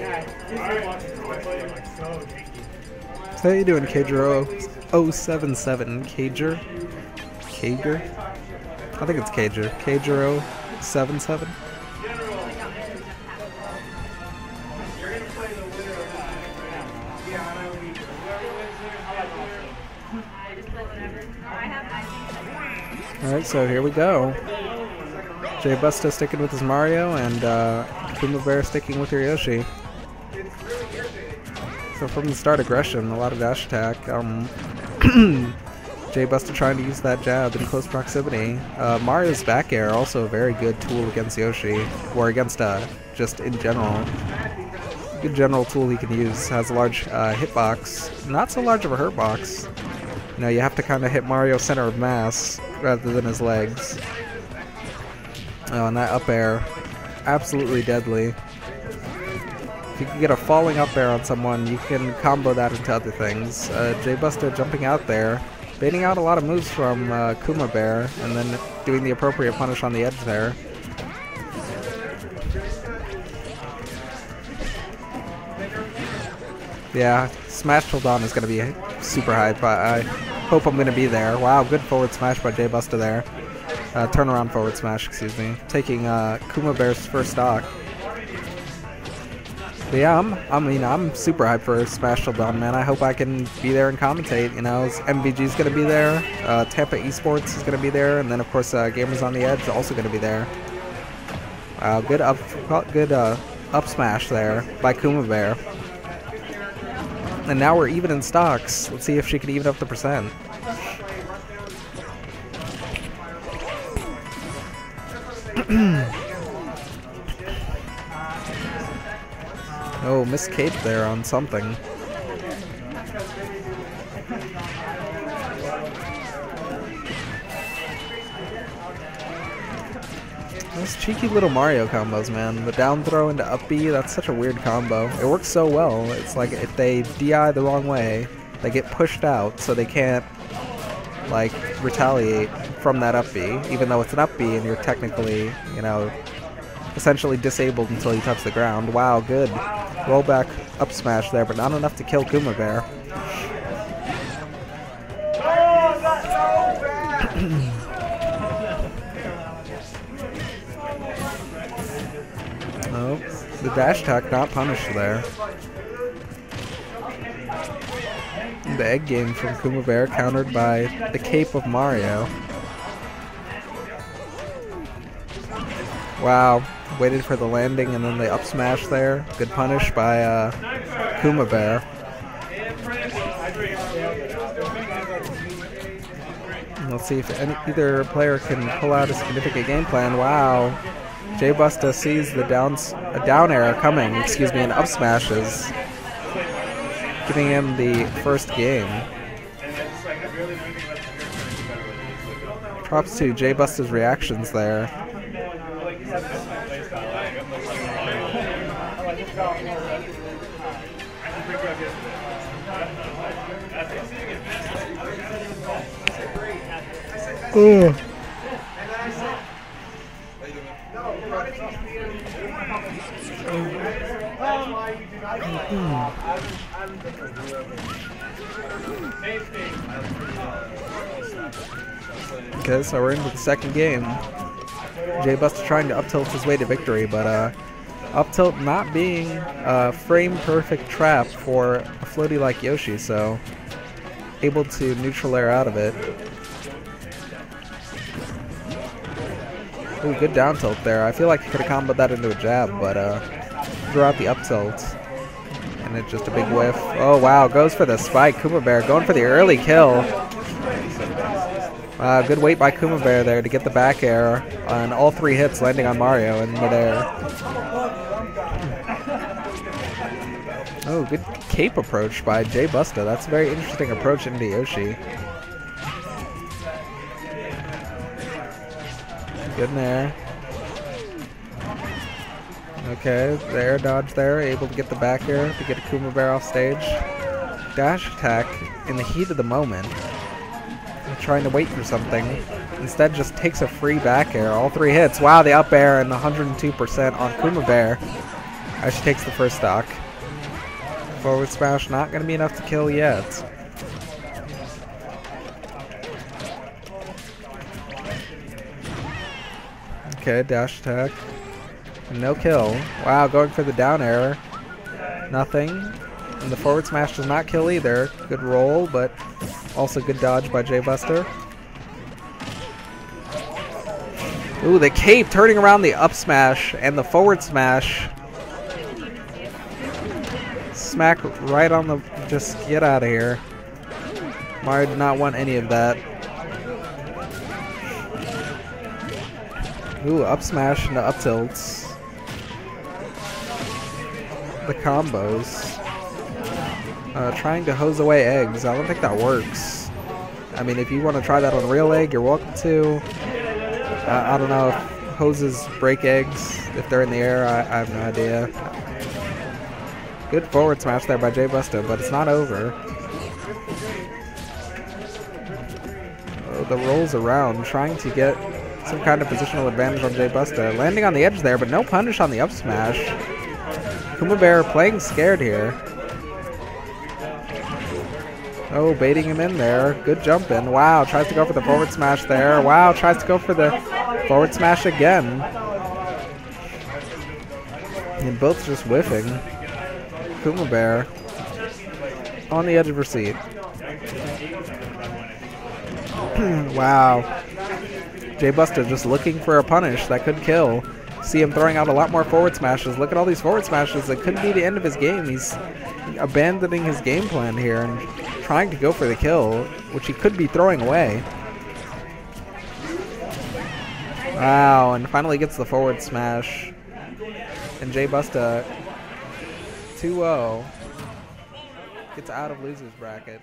How you doing, Kager 077? Kager? I think it's Kager. Kager 077? Alright, so here we go. Jbusta sticking with his Mario, and Kumabear sticking with your Yoshi. So from the start, aggression, a lot of dash attack. Jbusta trying to use that jab in close proximity. Mario's back air, also a very good tool against Yoshi, or against just in general. Good general tool he can use. Has a large hitbox, not so large of a hurtbox. You know, you have to kind of hit Mario's center of mass rather than his legs. Oh, and that up air, absolutely deadly. If you can get a falling up air on someone, you can combo that into other things. Jbusta jumping out there, baiting out a lot of moves from Kumabear, and then doing the appropriate punish on the edge there. Yeah, Smash Till Dawn is going to be super high, but I hope I'm going to be there. Wow, good forward smash by Jbusta there. Turnaround forward smash, excuse me. Taking Kumabear's first stock. But yeah, I mean, I'm super hyped for Smash Till Dawn, man. I hope I can be there and commentate. You know, MVG's gonna be there, Tampa Esports is gonna be there, and then of course Gamers on the Edge also gonna be there. Good up smash there by Kumabear. And now we're even in stocks. Let's see if she can even up the percent. Oh, Miss Kate there on something. Those cheeky little Mario combos, man. The down throw into up B, that's such a weird combo. It works so well. It's like if they DI the wrong way, they get pushed out so they can't, like, retaliate from that up B, even though it's an up B and you're technically, you know, essentially disabled until you touch the ground. Wow, good. Rollback up smash there, but not enough to kill Kumabear. Oh, the dash attack not punished there. The egg game from Kumabear countered by the cape of Mario. Wow. Waited for the landing and then the up smash there. Good punish by Kumabear. Let's see if either player can pull out a significant game plan. Wow. Jbusta sees the down air coming, excuse me, and up smashes, giving him the first game. Props to Jbusta's reactions there. Ooh. Okay, so we're into the second game. Jbusta trying to up tilt his way to victory, but up tilt not being a frame perfect trap for a floaty like Yoshi, so able to neutral air out of it. Ooh, good down tilt there. I feel like he could have comboed that into a jab, but threw out the up tilt. And it's just a big whiff. Oh wow, goes for the spike. Kumabear going for the early kill. Good weight by Kumabear there to get the back air on all three hits, landing on Mario in midair. Oh, good cape approach by Jbusta. That's a very interesting approach into Yoshi. Good in there. Okay, the air dodge there, able to get the back air to get Kumabear off stage. Dash attack in the heat of the moment, trying to wait for something. Instead just takes a free back air. All three hits. Wow, the up air and 102% on Kumabear. Yoshi takes the first stock. Forward smash, not going to be enough to kill yet. Okay, dash attack. No kill. Wow, going for the down air. Nothing. And the forward smash does not kill either. Good roll, but also good dodge by Jbusta. Ooh, the cape turning around the up smash and the forward smash. Smack right on the... Just get out of here. Mario did not want any of that. Ooh, up smash and the up tilts. The combos. Trying to hose away eggs. I don't think that works. I mean, if you want to try that on real egg, you're welcome to. I don't know if hoses break eggs if they're in the air. I have no idea. Good forward smash there by Jbusta, but it's not over. Oh, the rolls around, trying to get some kind of positional advantage on Jbusta. Landing on the edge there, but no punish on the up smash. Kumabear playing scared here. Oh, baiting him in there. Good jump in. Wow, tries to go for the forward smash there. Wow, tries to go for the forward smash again. And both just whiffing. Kumabear on the edge of her seat. Wow. Jbusta just looking for a punish that could kill. See him throwing out a lot more forward smashes. Look at all these forward smashes. It could be the end of his game. He's abandoning his game plan here and trying to go for the kill, which he could be throwing away. Wow, and finally gets the forward smash. And Jbusta, 2-0, gets out of loser's bracket.